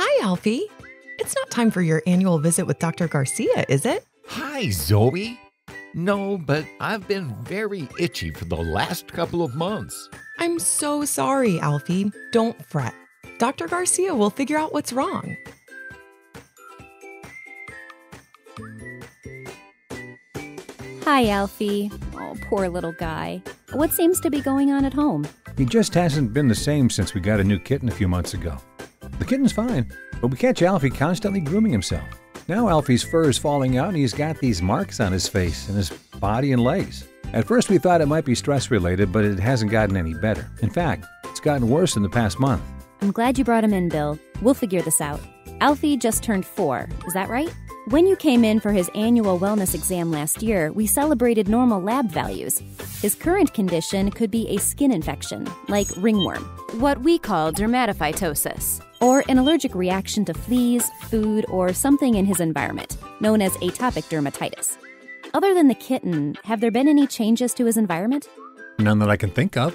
Hi, Alfie. It's not time for your annual visit with Dr. Garcia, is it? Hi, Zoe. No, but I've been very itchy for the last couple of months. I'm so sorry, Alfie. Don't fret. Dr. Garcia will figure out what's wrong. Hi, Alfie. Oh, poor little guy. What seems to be going on at home? He just hasn't been the same since we got a new kitten a few months ago. The kitten's fine, but we catch Alfie constantly grooming himself. Now Alfie's fur is falling out and he's got these marks on his face and his body and legs. At first we thought it might be stress-related, but it hasn't gotten any better. In fact, it's gotten worse in the past month. I'm glad you brought him in, Bill. We'll figure this out. Alfie just turned 4, is that right? When you came in for his annual wellness exam last year, we celebrated normal lab values. His current condition could be a skin infection, like ringworm, what we call dermatophytosis, or an allergic reaction to fleas, food, or something in his environment, known as atopic dermatitis. Other than the kitten, have there been any changes to his environment? None that I can think of.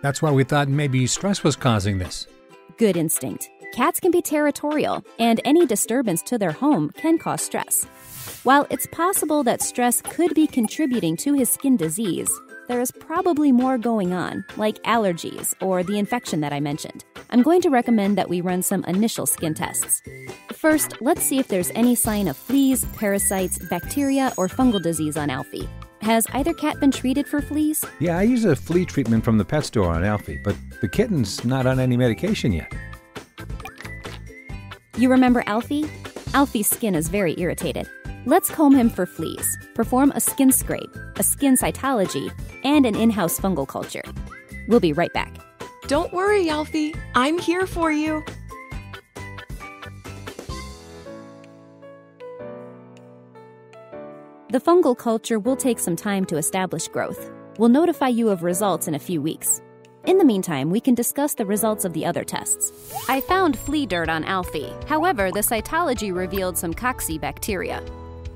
That's why we thought maybe stress was causing this. Good instinct. Cats can be territorial, and any disturbance to their home can cause stress. While it's possible that stress could be contributing to his skin disease, there is probably more going on, like allergies or the infection that I mentioned. I'm going to recommend that we run some initial skin tests. First, let's see if there's any sign of fleas, parasites, bacteria, or fungal disease on Alfie. Has either cat been treated for fleas? Yeah, I use a flea treatment from the pet store on Alfie, but the kitten's not on any medication yet. You remember Alfie? Alfie's skin is very irritated. Let's comb him for fleas, perform a skin scrape, a skin cytology, and an in-house fungal culture. We'll be right back. Don't worry, Alfie. I'm here for you. The fungal culture will take some time to establish growth. We'll notify you of results in a few weeks. In the meantime, we can discuss the results of the other tests. I found flea dirt on Alfie. However, the cytology revealed some coxibacteria.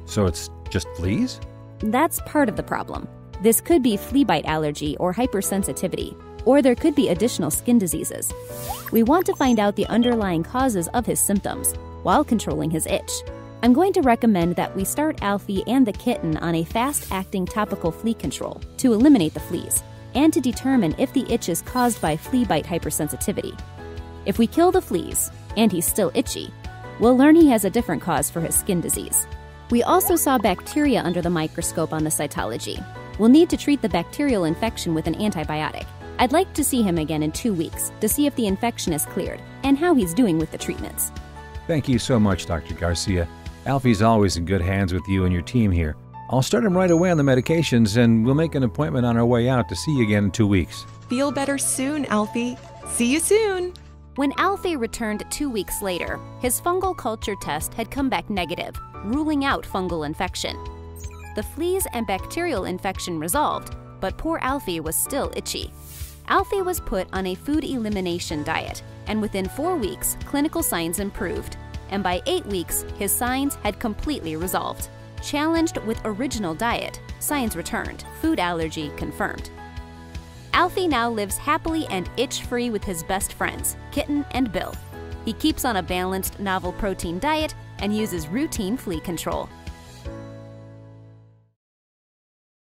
So it's just fleas? That's part of the problem. This could be flea bite allergy or hypersensitivity, or there could be additional skin diseases. We want to find out the underlying causes of his symptoms while controlling his itch. I'm going to recommend that we start Alfie and the kitten on a fast-acting topical flea control to eliminate the fleas, and to determine if the itch is caused by flea bite hypersensitivity. If we kill the fleas, and he's still itchy, we'll learn he has a different cause for his skin disease. We also saw bacteria under the microscope on the cytology. We'll need to treat the bacterial infection with an antibiotic. I'd like to see him again in 2 weeks to see if the infection is cleared and how he's doing with the treatments. Thank you so much, Dr. Garcia. Alfie's always in good hands with you and your team here. I'll start him right away on the medications, and we'll make an appointment on our way out to see you again in 2 weeks. Feel better soon, Alfie. See you soon. When Alfie returned 2 weeks later, his fungal culture test had come back negative, ruling out fungal infection. The fleas and bacterial infection resolved, but poor Alfie was still itchy. Alfie was put on a food elimination diet, and within 4 weeks, clinical signs improved, and by 8 weeks, his signs had completely resolved. Challenged with original diet, signs returned, food allergy confirmed. Alfie now lives happily and itch-free with his best friends, Kitten and Bill. He keeps on a balanced novel protein diet and uses routine flea control.